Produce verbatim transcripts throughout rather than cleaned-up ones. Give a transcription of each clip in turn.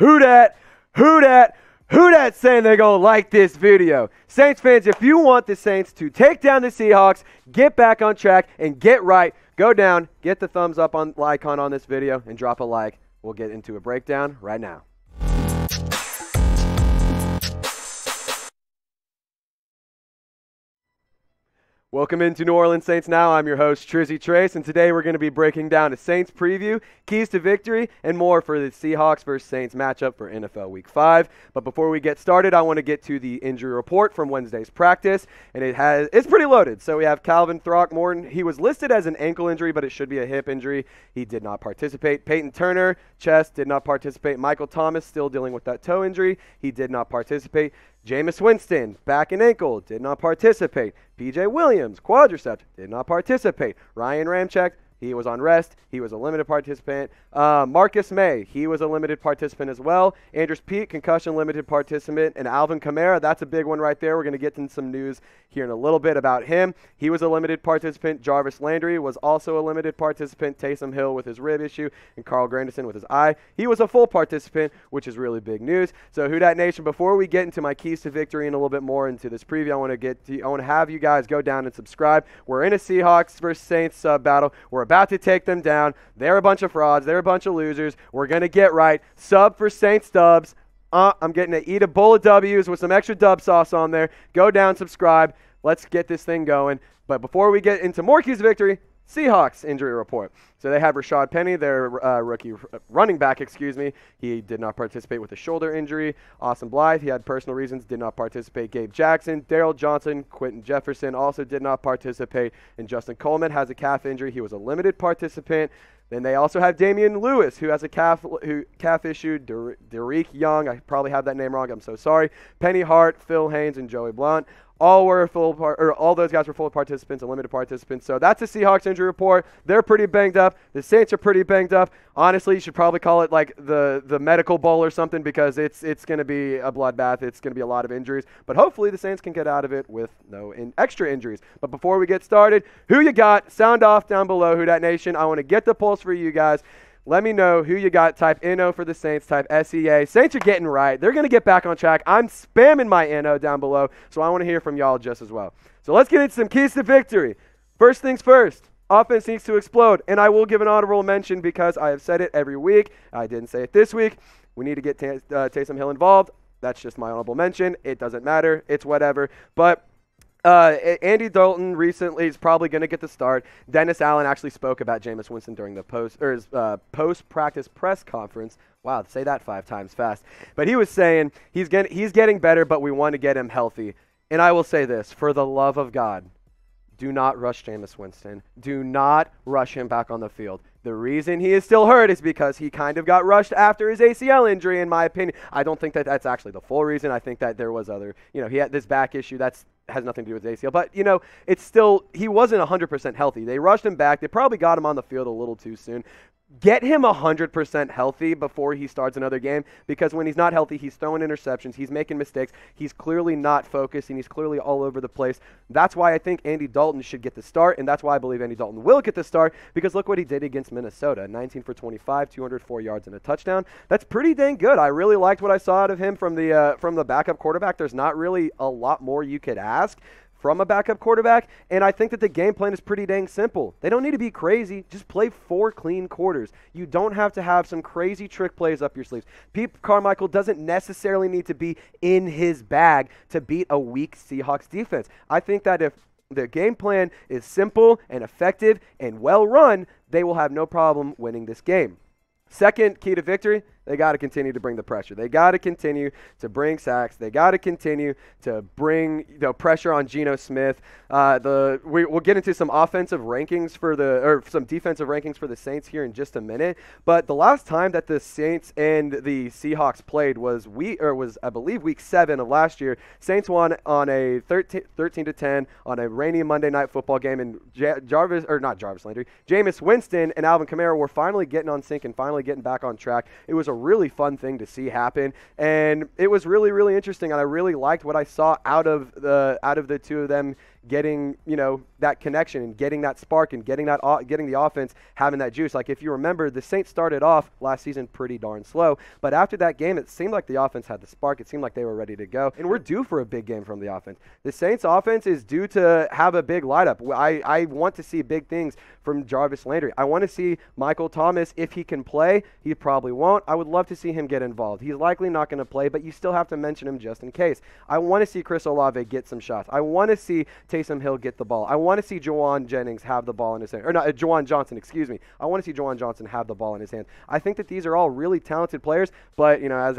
Who dat? Who dat? Who dat saying they're going to like this video? Saints fans, if you want the Saints to take down the Seahawks, get back on track, and get right, go down, get the thumbs up on icon on this video, and drop a like. We'll get into a breakdown right now. Welcome into New Orleans Saints Now. I'm your host, Trizzy Trace, and today we're going to be breaking down a Saints preview, keys to victory, and more for the Seahawks versus Saints matchup for N F L Week five. But before we get started, I want to get to the injury report from Wednesday's practice, and it has it's pretty loaded. So we have Calvin Throckmorton. He was listed as an ankle injury, but it should be a hip injury. He did not participate. Peyton Turner, chest, did not participate. Michael Thomas, still dealing with that toe injury. He did not participate. Jameis Winston, back and ankle, did not participate. P J. Williams, quadricep, did not participate. Ryan Ramczyk, he was on rest. He was a limited participant. Uh, Marcus Maye, he was a limited participant as well. Andrus Peat, concussion limited participant. And Alvin Kamara, that's a big one right there. We're going to get into some news here in a little bit about him. He was a limited participant. Jarvis Landry was also a limited participant. Taysom Hill with his rib issue. And Carl Granderson with his eye. He was a full participant, which is really big news. So Who Dat Nation, before we get into my keys to victory and a little bit more into this preview, I want to get to, I want to have you guys go down and subscribe. We're in a Seahawks versus Saints uh, battle. We're about to take them down. They're a bunch of frauds. They're a bunch of losers. We're going to get right. Sub for Saints dubs. Uh, I'm getting to eat a bowl of W's with some extra dub sauce on there. Go down, subscribe. Let's get this thing going. But before we get into more keys to victory, Seahawks injury report. So they have Rashad Penny, their uh, rookie running back, excuse me. He did not participate with a shoulder injury. Austin Blythe, he had personal reasons, did not participate. Gabe Jackson, Daryl Johnson, Quentin Jefferson also did not participate. And Justin Coleman has a calf injury. He was a limited participant. Then they also have Damian Lewis, who has a calf who calf issue. Der, Derek Young, I probably have that name wrong. I'm so sorry. Penny Hart, Phil Haynes, and Joey Blount. All were full, par or all those guys were full participants and limited participants. So that's the Seahawks injury report. They're pretty banged up. The Saints are pretty banged up. Honestly, you should probably call it like the the medical bowl or something, because it's it's going to be a bloodbath. It's going to be a lot of injuries. But hopefully the Saints can get out of it with no in extra injuries. But before we get started, who you got? Sound off down below, Who Dat Nation. I want to get the pulse for you guys. Let me know who you got. Type N O for the Saints. Type S E A. Saints are getting right. They're going to get back on track. I'm spamming my N O down below, so I want to hear from y'all just as well. So let's get into some keys to victory. First things first, offense needs to explode, and I will give an honorable mention because I have said it every week. I didn't say it this week. We need to get T- uh, Taysom Hill involved. That's just my honorable mention. It doesn't matter. It's whatever. But Uh, Andy Dalton recently is probably going to get the start. Dennis Allen actually spoke about Jameis Winston during the post or his uh, post-practice press conference. Wow, say that five times fast. But he was saying he's getting he's getting better, but we want to get him healthy. And I will say this: for the love of God, do not rush Jameis Winston. Do not rush him back on the field. The reason he is still hurt is because he kind of got rushed after his A C L injury. In my opinion, I don't think that that's actually the full reason. I think that there was other, you know, he had this back issue. That's has nothing to do with the A C L, but you know, it's still, he wasn't one hundred percent healthy. They rushed him back. They probably got him on the field a little too soon. Get him one hundred percent healthy before he starts another game, because when he's not healthy, he's throwing interceptions, he's making mistakes, he's clearly not focused, and he's clearly all over the place. That's why I think Andy Dalton should get the start, and that's why I believe Andy Dalton will get the start, because look what he did against Minnesota, nineteen for twenty-five, two hundred four yards and a touchdown. That's pretty dang good. I really liked what I saw out of him from the, uh, from the backup quarterback. There's not really a lot more you could ask from a backup quarterback, and I think that the game plan is pretty dang simple. They don't need to be crazy. Just play four clean quarters. You don't have to have some crazy trick plays up your sleeves. Pete Carmichael doesn't necessarily need to be in his bag to beat a weak Seahawks defense. I think that if the game plan is simple and effective and well run, they will have no problem winning this game. Second key to victory, they got to continue to bring the pressure. They got to continue to bring sacks. They got to continue to bring the you know, pressure on Geno Smith. Uh, the we, we'll get into some offensive rankings for the or some defensive rankings for the Saints here in just a minute. But the last time that the Saints and the Seahawks played was we or was I believe week seven of last year. Saints won on a thirteen to ten on a rainy Monday Night Football game, and J Jarvis or not Jarvis Landry, Jameis Winston and Alvin Kamara were finally getting on sync and finally getting back on track. It was a really fun thing to see happen, and it was really, really interesting, and I really liked what I saw out of the out of the two of them getting, you know, that connection and getting that spark and getting that getting the offense having that juice. Like, if you remember, the Saints started off last season pretty darn slow, but after that game, it seemed like the offense had the spark. It seemed like they were ready to go, and we're due for a big game from the offense. The Saints offense is due to have a big lineup. I, I want to see big things from Jarvis Landry. I want to see Michael Thomas, if he can play. He probably won't. I would love to see him get involved. He's likely not going to play, but you still have to mention him just in case. I want to see Chris Olave get some shots. I want to see Taysom Hill get the ball. I want to see Juwan Jennings have the ball in his hand. Or not, uh, Juwan Johnson, excuse me. I want to see Juwan Johnson have the ball in his hand. I think that these are all really talented players, but, you know, as,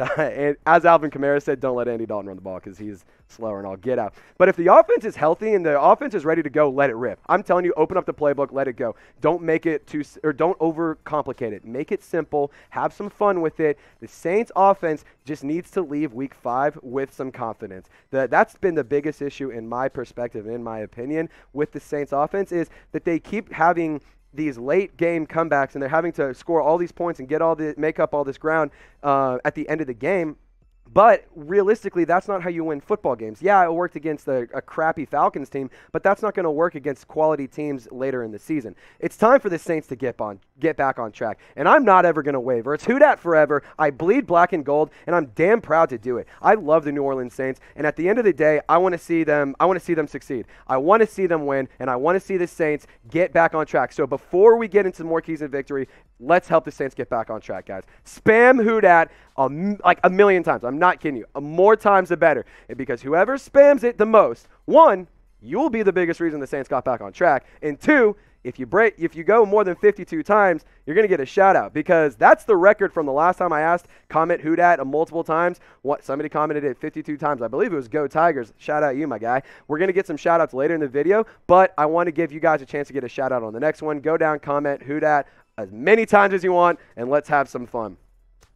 as Alvin Kamara said, don't let Andy Dalton run the ball because he's slower and all get out. But if the offense is healthy and the offense is ready to go, let it rip. I'm telling you, open up the playbook, let it go. Don't make it too, or don't overcomplicate it. Make it simple. Have some fun with it. The Saints offense just needs to leave week five with some confidence. The, that's been the biggest issue in my perspective, in my opinion, with the Saints offense, is that they keep having these late game comebacks and they're having to score all these points and get all the, make up all this ground uh, at the end of the game. But realistically, that's not how you win football games. Yeah, it worked against a, a crappy Falcons team, but that's not going to work against quality teams later in the season. It's time for the Saints to get on, get back on track, and I'm not ever going to waver. It's Who Dat forever. I bleed black and gold, and I'm damn proud to do it. I love the New Orleans Saints, and at the end of the day, I want to see them. I want to see them succeed. I want to see them win, and I want to see the Saints get back on track. So before we get into more keys and victory, let's help the Saints get back on track, guys. Spam Who Dat um, like a million times. I'm not kidding you. More times the better. And because whoever spams it the most, one, you'll be the biggest reason the Saints got back on track. And two, if you break, if you go more than fifty-two times, you're going to get a shout-out, because that's the record from the last time I asked, comment Who Dat multiple times. What, somebody commented it fifty-two times. I believe it was Go Tigers. Shout-out you, my guy. We're going to get some shout-outs later in the video, but I want to give you guys a chance to get a shout-out on the next one. Go down, comment Who Dat as many times as you want, and let's have some fun.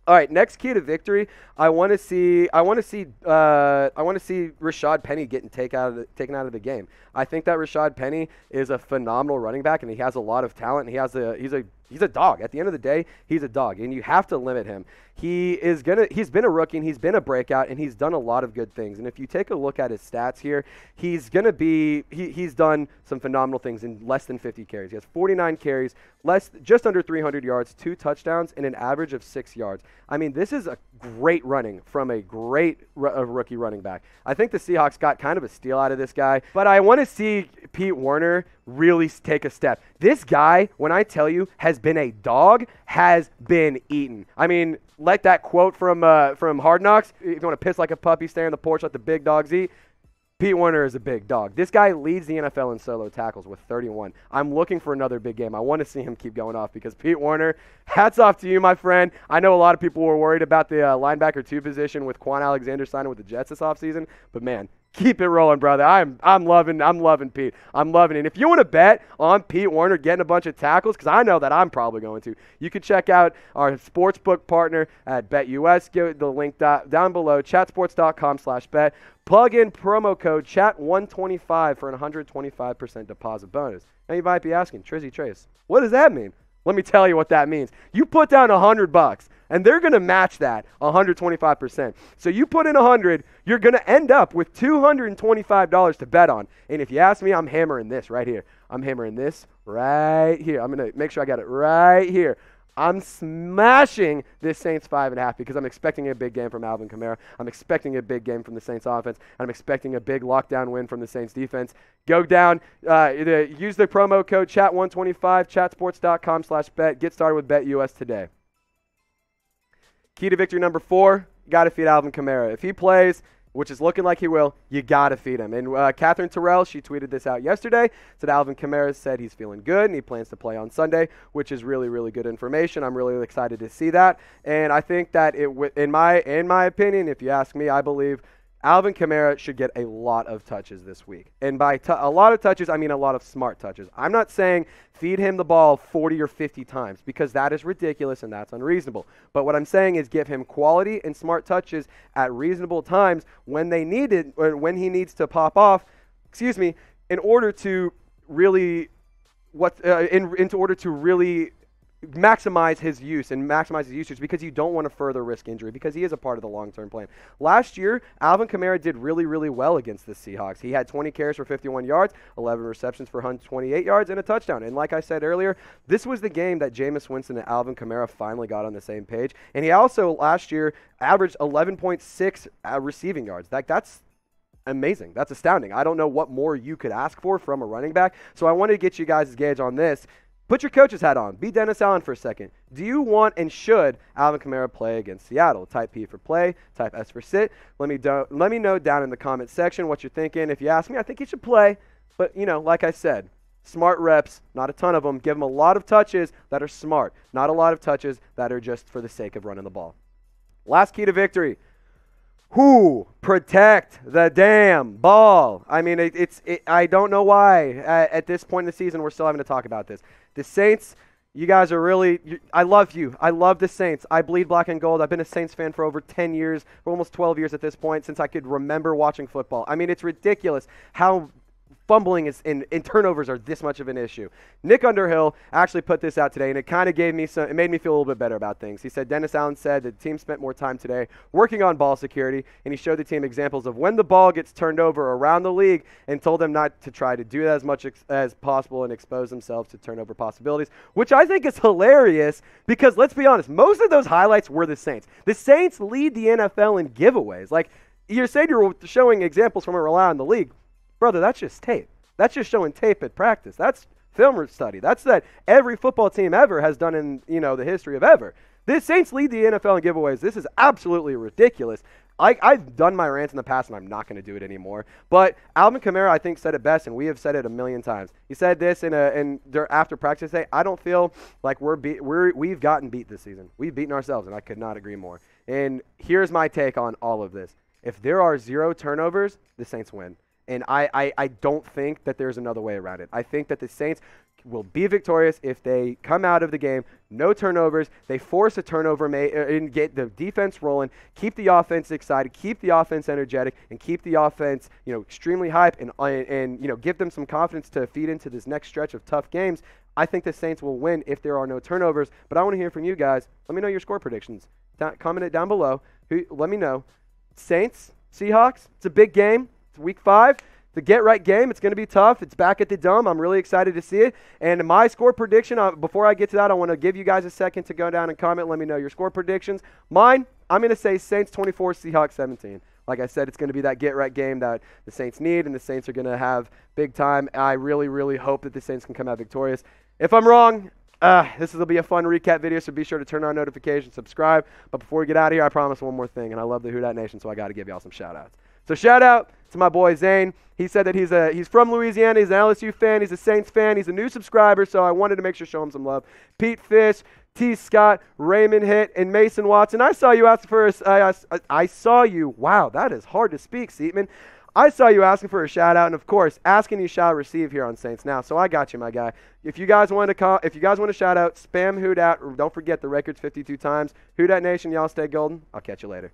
All right, next key to victory. I want to see. I want to see. Uh, I want to see Rashad Penny getting take out of the, taken out of the game. I think that Rashad Penny is a phenomenal running back, and he has a lot of talent. And he has a. He's a. He's a dog. At the end of the day, he's a dog, and you have to limit him. He is gonna. He's been a rookie, and he's been a breakout, and he's done a lot of good things. And if you take a look at his stats here, he's gonna be. He, he's done some phenomenal things in less than fifty carries. He has forty-nine carries, less just under three hundred yards, two touchdowns, and an average of six yards. I mean, this is a great running from a great r a rookie running back. I think the Seahawks got kind of a steal out of this guy, but I want to see Pete Werner really take a step. This guy, when I tell you, has been a dog, has been eaten. I mean, let that quote from uh, from Hard Knocks, if you want to piss like a puppy, stay on the porch, let the big dogs eat. Pete Werner is a big dog. This guy leads the N F L in solo tackles with thirty-one. I'm looking for another big game. I want to see him keep going off, because Pete Werner, hats off to you, my friend. I know a lot of people were worried about the uh, linebacker two position with Quan Alexander signing with the Jets this offseason, but man, keep it rolling, brother. I'm I'm loving I'm loving Pete. I'm loving it. And if you want to bet on Pete Werner getting a bunch of tackles, because I know that I'm probably going to, you can check out our sportsbook partner at BetUS. Give it the link down below, chat sports dot com slash bet. Plug in promo code chat one twenty-five for an one hundred twenty-five percent deposit bonus. Now you might be asking, Trizzy Trace, what does that mean? Let me tell you what that means. You put down one hundred bucks, and they're going to match that one hundred twenty-five percent. So you put in one hundred, you're going to end up with two hundred twenty-five dollars to bet on. And if you ask me, I'm hammering this right here. I'm hammering this right here. I'm going to make sure I got it right here. I'm smashing this Saints five and a half, because I'm expecting a big game from Alvin Kamara. I'm expecting a big game from the Saints offense. I'm expecting a big lockdown win from the Saints defense. Go down, uh, use the promo code chat one twenty-five, chat sports dot com slash bet. Get started with BetUS today. Key to victory number four, got to feed Alvin Kamara. If he plays, which is looking like he will, you got to feed him. And uh, Catherine Terrell, she tweeted this out yesterday, said Alvin Kamara said he's feeling good and he plans to play on Sunday, which is really, really good information. I'm really excited to see that. And I think that, it, w in my in my opinion, if you ask me, I believe Alvin Kamara should get a lot of touches this week. And by a lot of touches, I mean a lot of smart touches. I'm not saying feed him the ball forty or fifty times, because that is ridiculous and that's unreasonable. But what I'm saying is give him quality and smart touches at reasonable times when they need it, or when he needs to pop off, excuse me, in order to really what uh, in in order to really maximize his use and maximize his usage, because you don't want to further risk injury, because he is a part of the long-term plan. Last year, Alvin Kamara did really, really well against the Seahawks. He had twenty carries for fifty-one yards, eleven receptions for one hundred twenty-eight yards, and a touchdown. And like I said earlier, this was the game that Jameis Winston and Alvin Kamara finally got on the same page. And he also, last year, averaged eleven point six uh, receiving yards. That, that's amazing. That's astounding. I don't know what more you could ask for from a running back. So I wanted to get you guys' gauge on this. Put your coach's hat on. Be Dennis Allen for a second. Do you want and should Alvin Kamara play against Seattle? Type P for play. Type S for sit. Let me, do, let me know down in the comment section what you're thinking. If you ask me, I think he should play. But, you know, like I said, smart reps, not a ton of them. Give him a lot of touches that are smart, not a lot of touches that are just for the sake of running the ball. Last key to victory. Who protect the damn ball? I mean, it, it's. It, I don't know why at, at this point in the season we're still having to talk about this. The Saints, you guys are really you, – I love you. I love the Saints. I bleed black and gold. I've been a Saints fan for over ten years, for almost twelve years at this point, since I could remember watching football. I mean, it's ridiculous how – fumbling is and, and turnovers are this much of an issue. Nick Underhill actually put this out today, and it kind of gave me some, it made me feel a little bit better about things. He said, Dennis Allen said that the team spent more time today working on ball security, and he showed the team examples of when the ball gets turned over around the league and told them not to try to do that as much ex as possible and expose themselves to turnover possibilities, which I think is hilarious because, let's be honest, most of those highlights were the Saints. The Saints lead the N F L in giveaways. Like, you're saying you're showing examples from around the league. Brother, that's just tape. That's just showing tape at practice. That's film study. That's that every football team ever has done in, you know, the history of ever. The Saints lead the N F L in giveaways. This is absolutely ridiculous. I, I've done my rants in the past, and I'm not going to do it anymore. But Alvin Kamara, I think, said it best, and we have said it a million times. He said this in a in their after practice day. I don't feel like we're beat. We're we've gotten beat this season. We've beaten ourselves, and I could not agree more. And here's my take on all of this: if there are zero turnovers, the Saints win. And I, I, I don't think that there's another way around it. I think that the Saints will be victorious if they come out of the game, no turnovers, they force a turnover may, uh, and get the defense rolling, keep the offense excited, keep the offense energetic, and keep the offense, you know, extremely hype, and, uh, and you know, give them some confidence to feed into this next stretch of tough games. I think the Saints will win if there are no turnovers. But I want to hear from you guys. Let me know your score predictions. Down, comment it down below. Who, let me know. Saints, Seahawks, it's a big game. Week five, the get-right game. It's going to be tough. It's back at the Dome. I'm really excited to see it. And my score prediction, uh, before I get to that, I want to give you guys a second to go down and comment. Let me know your score predictions. Mine, I'm going to say Saints twenty-four, Seahawks seventeen. Like I said, it's going to be that get-right game that the Saints need, and the Saints are going to have big time. I really, really hope that the Saints can come out victorious. If I'm wrong, uh, this will be a fun recap video, so be sure to turn on notifications, subscribe. But before we get out of here, I promise one more thing, and I love the Who Dat Nation, so I got to give y'all some shout-outs. So shout out to my boy Zane. He said that he's a he's from Louisiana. He's an L S U fan. He's a Saints fan. He's a new subscriber, so I wanted to make sure to show him some love. Pete Fish, T. Scott, Raymond Hitt, and Mason Watson. I saw you asking for a, I, I, I saw you. Wow, that is hard to speak, Seatman. I saw you asking for a shout out, and of course, asking you shall receive here on Saints Now. So I got you, my guy. If you guys want to call, if you guys want to shout out, spam Who Dat. Don't forget the record's fifty-two times. Who Dat Nation, y'all stay golden. I'll catch you later.